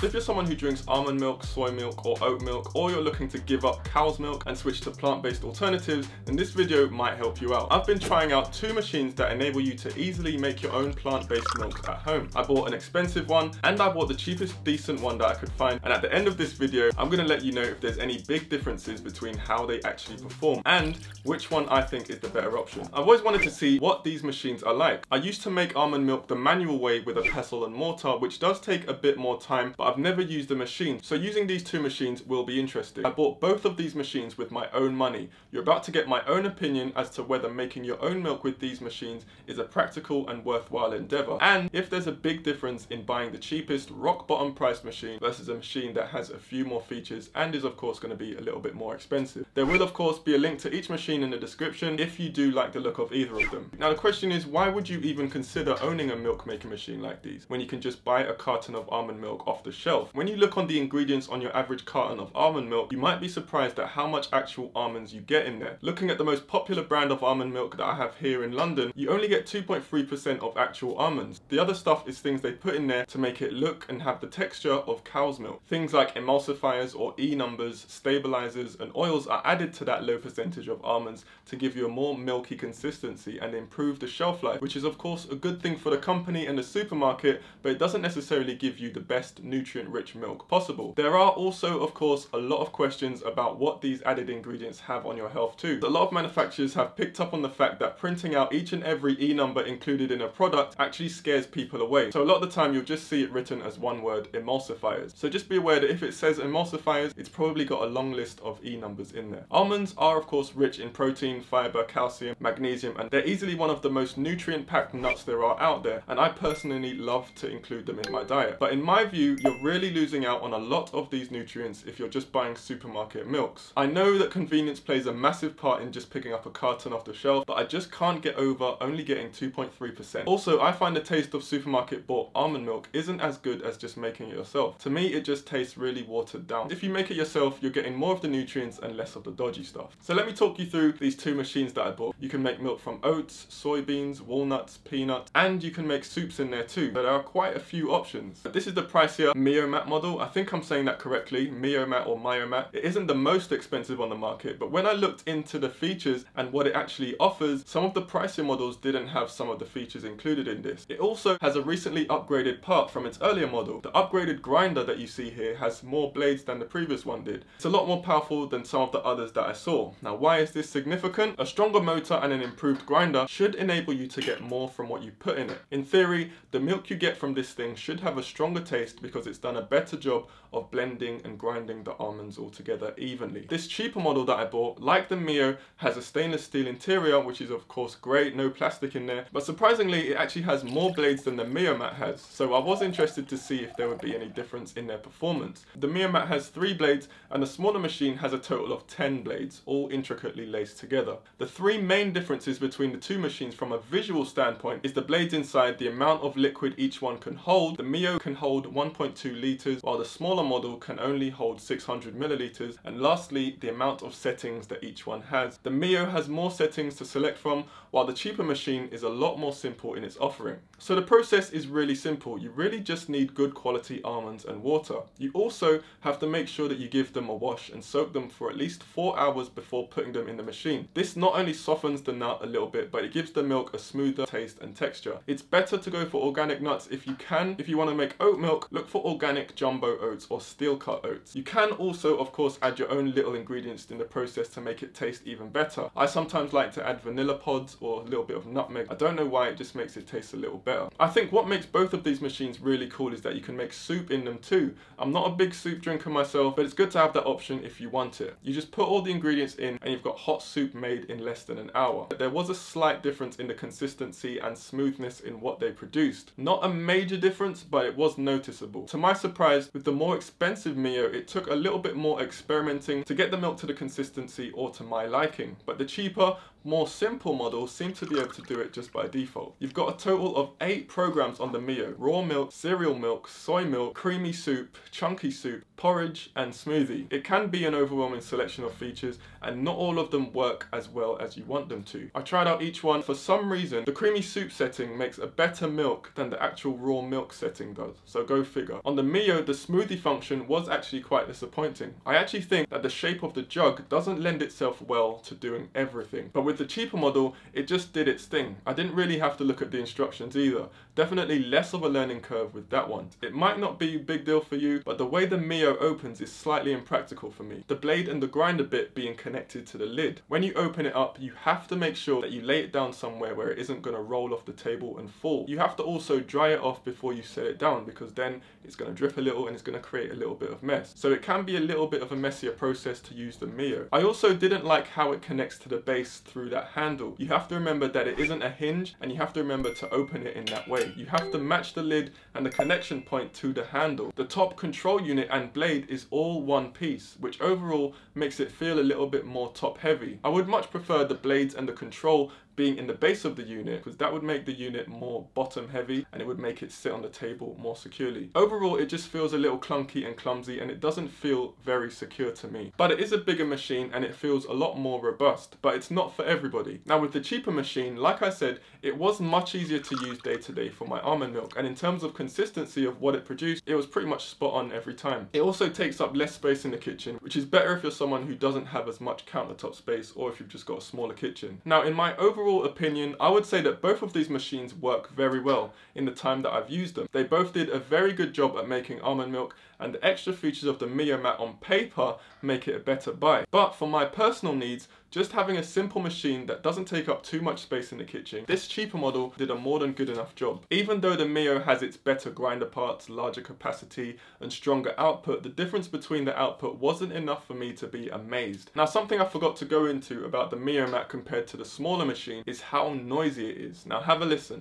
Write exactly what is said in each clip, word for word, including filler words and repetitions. So if you're someone who drinks almond milk, soy milk, or oat milk, or you're looking to give up cow's milk and switch to plant-based alternatives, then this video might help you out. I've been trying out two machines that enable you to easily make your own plant-based milk at home. I bought an expensive one, and I bought the cheapest decent one that I could find, and at the end of this video, I'm gonna let you know if there's any big differences between how they actually perform, and which one I think is the better option. I've always wanted to see what these machines are like. I used to make almond milk the manual way with a pestle and mortar, which does take a bit more time, but I've never used a machine, so using these two machines will be interesting. I bought both of these machines with my own money. You're about to get my own opinion as to whether making your own milk with these machines is a practical and worthwhile endeavor, and if there's a big difference in buying the cheapest rock bottom priced machine versus a machine that has a few more features and is of course going to be a little bit more expensive. There will of course be a link to each machine in the description if you do like the look of either of them. Now the question is, why would you even consider owning a milk making machine like these when you can just buy a carton of almond milk off the shelf? When you look on the ingredients on your average carton of almond milk, you might be surprised at how much actual almonds you get in there. Looking at the most popular brand of almond milk that I have here in London, you only get two point three percent of actual almonds. The other stuff is things they put in there to make it look and have the texture of cow's milk. Things like emulsifiers or E numbers, stabilizers and oils are added to that low percentage of almonds to give you a more milky consistency and improve the shelf life, which is of course a good thing for the company and the supermarket, but it doesn't necessarily give you the best nutrient rich milk possible. There are also of course a lot of questions about what these added ingredients have on your health too. A lot of manufacturers have picked up on the fact that printing out each and every E number included in a product actually scares people away, so a lot of the time you'll just see it written as one word, emulsifiers. So just be aware that if it says emulsifiers, it's probably got a long list of E numbers in there. Almonds are of course rich in protein, fiber, calcium, magnesium, and they're easily one of the most nutrient packed nuts there are out there, and I personally love to include them in my diet. But in my view, you're really losing out on a lot of these nutrients if you're just buying supermarket milks. I know that convenience plays a massive part in just picking up a carton off the shelf, but I just can't get over only getting two point three percent. Also, I find the taste of supermarket bought almond milk isn't as good as just making it yourself. To me, it just tastes really watered down. If you make it yourself, you're getting more of the nutrients and less of the dodgy stuff. So let me talk you through these two machines that I bought. You can make milk from oats, soybeans, walnuts, peanuts, and you can make soups in there too. But there are quite a few options. But this is the pricier MioMat model. I think I'm saying that correctly, MioMat or MioMat. It isn't the most expensive on the market, but when I looked into the features and what it actually offers, some of the pricier models didn't have some of the features included in this. It also has a recently upgraded part from its earlier model. The upgraded grinder that you see here has more blades than the previous one did. It's a lot more powerful than some of the others that I saw. Now, why is this significant? A stronger motor and an improved grinder should enable you to get more from what you put in it. In theory, the milk you get from this thing should have a stronger taste because it's done a better job of blending and grinding the almonds all together evenly. This cheaper model that I bought, like the Mio, has a stainless steel interior, which is of course great, no plastic in there, but surprisingly it actually has more blades than the MioMat has, so I was interested to see if there would be any difference in their performance. The MioMat has three blades and the smaller machine has a total of ten blades, all intricately laced together. The three main differences between the two machines from a visual standpoint is the blades inside, the amount of liquid each one can hold. The Mio can hold one point two litres, while the smaller model can only hold six hundred millilitres, and lastly the amount of settings that each one has. The Mio has more settings to select from, while the cheaper machine is a lot more simple in its offering. So the process is really simple. You really just need good quality almonds and water. You also have to make sure that you give them a wash and soak them for at least four hours before putting them in the machine. This not only softens the nut a little bit, but it gives the milk a smoother taste and texture. It's better to go for organic nuts if you can. If you want to make oat milk, look for organic jumbo oats or steel cut oats. You can also of course add your own little ingredients in the process to make it taste even better. I sometimes like to add vanilla pods or a little bit of nutmeg. I don't know why, it just makes it taste a little better. I think what makes both of these machines really cool is that you can make soup in them too. I'm not a big soup drinker myself, but it's good to have that option if you want it. You just put all the ingredients in and you've got hot soup made in less than an hour. But there was a slight difference in the consistency and smoothness in what they produced. Not a major difference, but it was noticeable. To my surprise, with the more expensive Mio, it took a little bit more experimenting to get the milk to the consistency or to my liking, but the cheaper more simple models seem to be able to do it just by default. You've got a total of eight programs on the Mio: raw milk, cereal milk, soy milk, creamy soup, chunky soup, porridge and smoothie. It can be an overwhelming selection of features and not all of them work as well as you want them to. I tried out each one. For some reason, the creamy soup setting makes a better milk than the actual raw milk setting does, so go figure. On the Mio, the smoothie function was actually quite disappointing. I actually think that the shape of the jug doesn't lend itself well to doing everything, but with the cheaper model it just did its thing. I didn't really have to look at the instructions either. Definitely less of a learning curve with that one. It might not be a big deal for you, but the way the Mio opens is slightly impractical for me, the blade and the grinder bit being connected to the lid. When you open it up you have to make sure that you lay it down somewhere where it isn't going to roll off the table and fall. You have to also dry it off before you set it down, because then it's going to drip a little and it's going to create a little bit of mess. So it can be a little bit of a messier process to use the Mio. I also didn't like how it connects to the base through that handle. You have to remember that it isn't a hinge and you have to remember to open it in that way. You have to match the lid and the connection point to the handle. The top control unit and blade is all one piece, which overall makes it feel a little bit more top heavy. I would much prefer the blades and the control being in the base of the unit, because that would make the unit more bottom heavy and it would make it sit on the table more securely. Overall it just feels a little clunky and clumsy and it doesn't feel very secure to me. But it is a bigger machine and it feels a lot more robust, but it's not for everybody. Now with the cheaper machine, like I said, it was much easier to use day to day for my almond milk, and in terms of consistency of what it produced, it was pretty much spot on every time. It also takes up less space in the kitchen, which is better if you're someone who doesn't have as much countertop space or if you've just got a smaller kitchen. Now in my overall Overall opinion, I would say that both of these machines work very well in the time that I've used them. They both did a very good job at making almond milk, and the extra features of the MioMat on paper make it a better buy. But for my personal needs, just having a simple machine that doesn't take up too much space in the kitchen, this cheaper model did a more than good enough job. Even though the Mio has its better grinder parts, larger capacity and stronger output, the difference between the output wasn't enough for me to be amazed. Now something I forgot to go into about the MioMat compared to the smaller machine is how noisy it is. Now have a listen.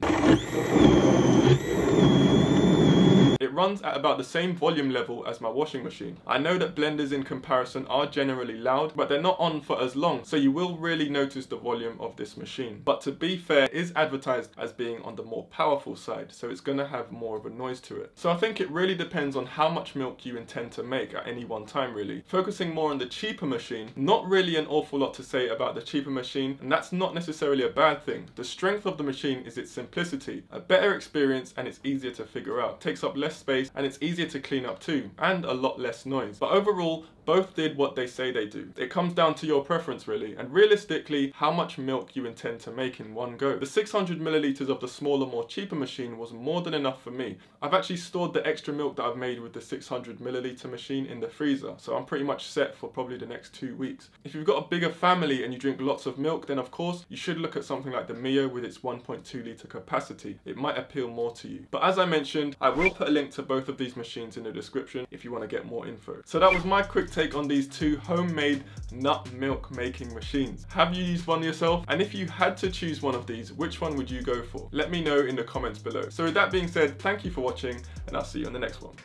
It runs at about the same volume level as my washing machine. I know that blenders in comparison are generally loud, but they're not on for as long, so you will really notice the volume of this machine. But to be fair, it is advertised as being on the more powerful side, so it's going to have more of a noise to it. So I think it really depends on how much milk you intend to make at any one time really. Focusing more on the cheaper machine, not really an awful lot to say about the cheaper machine, and that's not necessarily a bad thing. The strength of the machine is its simplicity, a better experience, and it's easier to figure out. It takes up less space and it's easier to clean up too, and a lot less noise. But overall both did what they say they do. It comes down to your preference really, and realistically how much milk you intend to make in one go. The six hundred milliliters of the smaller, more cheaper machine was more than enough for me. I've actually stored the extra milk that I've made with the six hundred milliliter machine in the freezer, so I'm pretty much set for probably the next two weeks. If you've got a bigger family and you drink lots of milk, then of course you should look at something like the Mio with its one point two liter capacity. It might appeal more to you. But as I mentioned, I will put a link to both of these machines in the description if you want to get more info. So that was my quick take on these two homemade nut milk making machines. Have you used one yourself? And if you had to choose one of these, which one would you go for? Let me know in the comments below. So with that being said, thank you for watching and I'll see you on the next one.